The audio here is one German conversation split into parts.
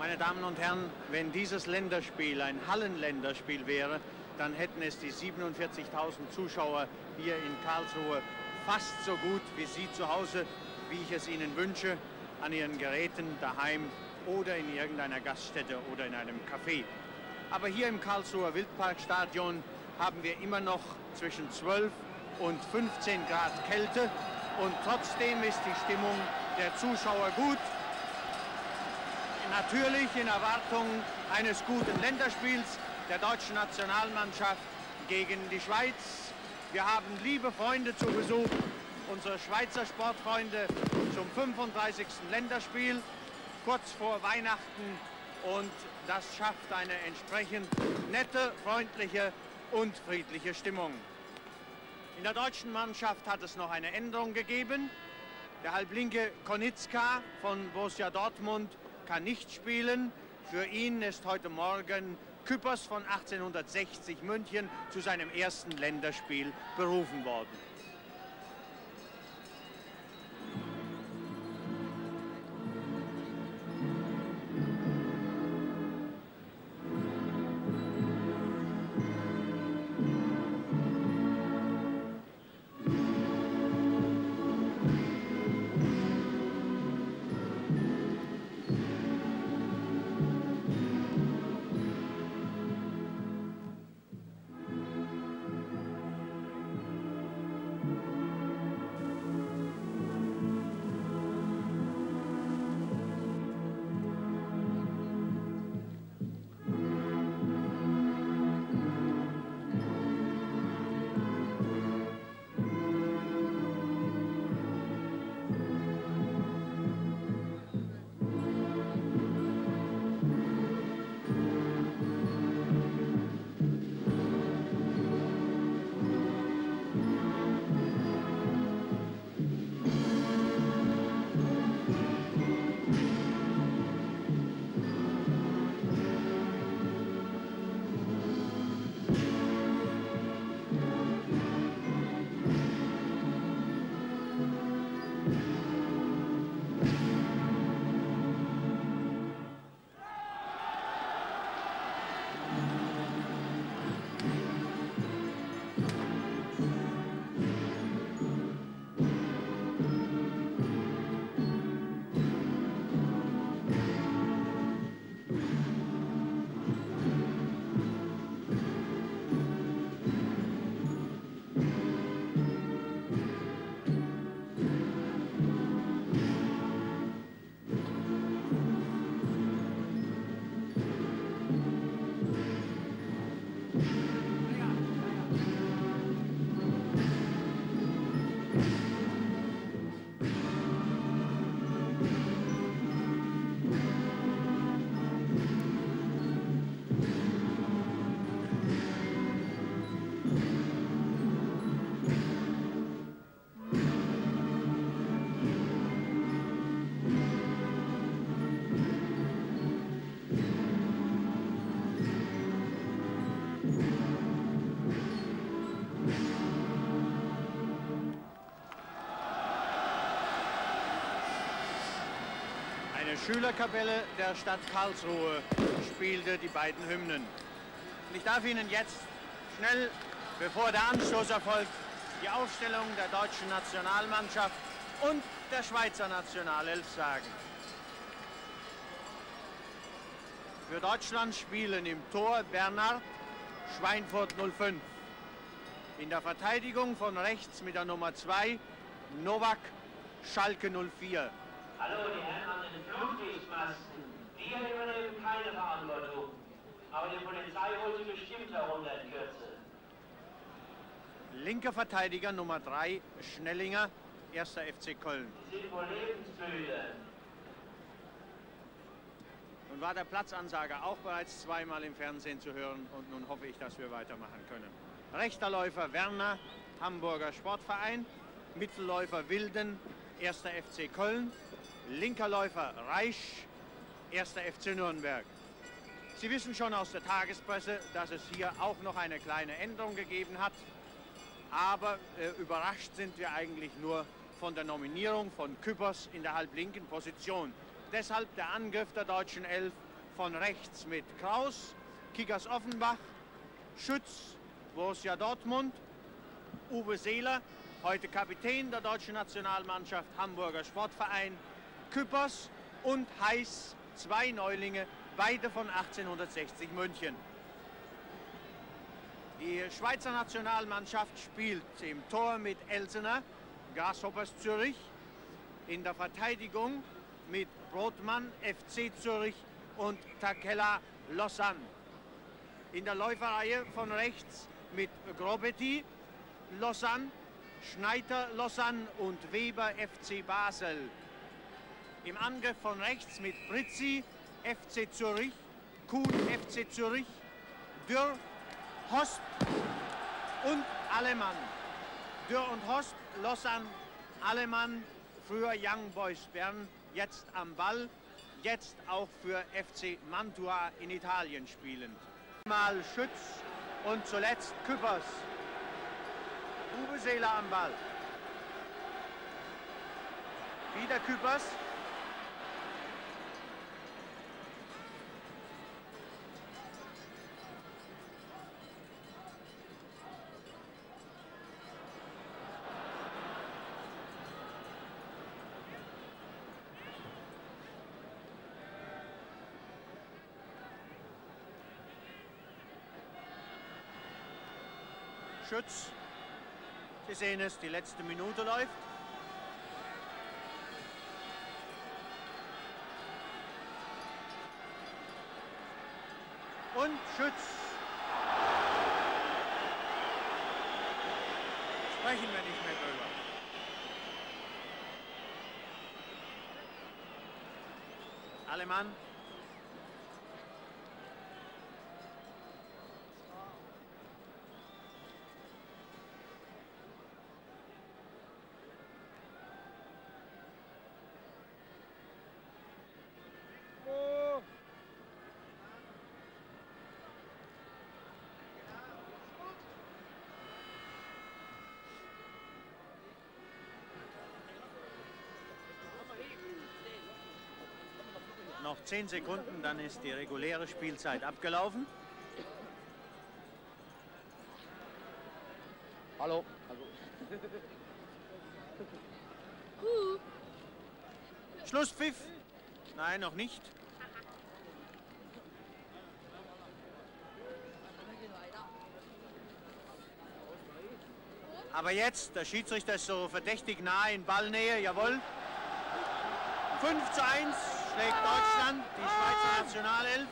Meine Damen und Herren, wenn dieses Länderspiel ein Hallenländerspiel wäre, dann hätten es die 47.000 Zuschauer hier in Karlsruhe fast so gut wie Sie zu Hause, wie ich es Ihnen wünsche, an Ihren Geräten daheim oder in irgendeiner Gaststätte oder in einem Café. Aber hier im Karlsruher Wildparkstadion haben wir immer noch zwischen 12 und 15 Grad Kälte und trotzdem ist die Stimmung der Zuschauer gut. Natürlich in Erwartung eines guten Länderspiels der deutschen Nationalmannschaft gegen die Schweiz. Wir haben liebe Freunde zu Besuch, unsere Schweizer Sportfreunde zum 35. Länderspiel, kurz vor Weihnachten. Und das schafft eine entsprechend nette, freundliche und friedliche Stimmung. In der deutschen Mannschaft hat es noch eine Änderung gegeben. Der halblinke Konitzka von Borussia Dortmund kann nicht spielen. Für ihn ist heute Morgen Küppers von 1860 München zu seinem ersten Länderspiel berufen worden. Die Schülerkapelle der Stadt Karlsruhe spielte die beiden Hymnen. Und ich darf Ihnen jetzt schnell, bevor der Anstoß erfolgt, die Aufstellung der deutschen Nationalmannschaft und der Schweizer Nationalelf sagen. Für Deutschland spielen im Tor Werner, Schweinfurt 05. In der Verteidigung von rechts mit der Nummer 2 Novak, Schalke 04. Hallo, die Herren an den Blutdichtmasken. Wir übernehmen keine Verantwortung. Aber die Polizei holt sie bestimmt herunter in Kürze. Linker Verteidiger Nummer 3, Schnellinger, 1. FC Köln. Sie sind wohl lebensmüde. Nun war der Platzansager auch bereits zweimal im Fernsehen zu hören. Und nun hoffe ich, dass wir weitermachen können. Rechter Läufer Werner, Hamburger Sportverein. Mittelläufer Wilden, 1. FC Köln. Linker Läufer Reisch, 1. FC Nürnberg. Sie wissen schon aus der Tagespresse, dass es hier auch noch eine kleine Änderung gegeben hat. Aber überrascht sind wir eigentlich nur von der Nominierung von Küppers in der halblinken Position. Deshalb der Angriff der deutschen Elf von rechts mit Kraus, Kickers Offenbach, Schütz, Borussia Dortmund, Uwe Seeler, heute Kapitän der deutschen Nationalmannschaft, Hamburger Sportverein, Küppers und Heiß, zwei Neulinge, beide von 1860 München. Die Schweizer Nationalmannschaft spielt im Tor mit Elsener, Grasshoppers Zürich, in der Verteidigung mit Brotmann, FC Zürich und Takella, Lausanne. In der Läuferreihe von rechts mit Grobetti, Lausanne, Schneider, Lausanne und Weber, FC Basel. Im Angriff von rechts mit Britzi, FC Zürich, Kuhn, FC Zürich, Dürr, Host und Alemann. Dürr und Host, Lausanne, Alemann, früher Young Boys Bern, jetzt am Ball, jetzt auch für FC Mantua in Italien spielend. Mal Schütz und zuletzt Küppers. Uwe Seeler am Ball. Wieder Küppers. Schütz. Sie sehen es, die letzte Minute läuft. Und Schütz. Sprechen wir nicht mehr drüber. Alemann. Noch 10 Sekunden, dann ist die reguläre Spielzeit abgelaufen. Hallo. Schlusspfiff. Nein, noch nicht. Aber jetzt, der Schiedsrichter ist so verdächtig nahe in Ballnähe, jawohl. 5:1. Schlägt Deutschland die Schweizer Nationalelf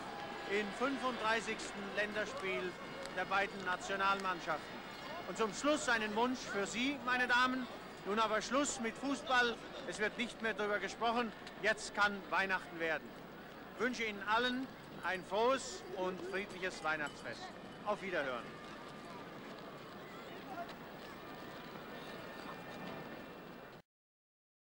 im 35. Länderspiel der beiden Nationalmannschaften. Und zum Schluss einen Wunsch für Sie, meine Damen. Nun aber Schluss mit Fußball. Es wird nicht mehr darüber gesprochen. Jetzt kann Weihnachten werden. Ich wünsche Ihnen allen ein frohes und friedliches Weihnachtsfest. Auf Wiederhören.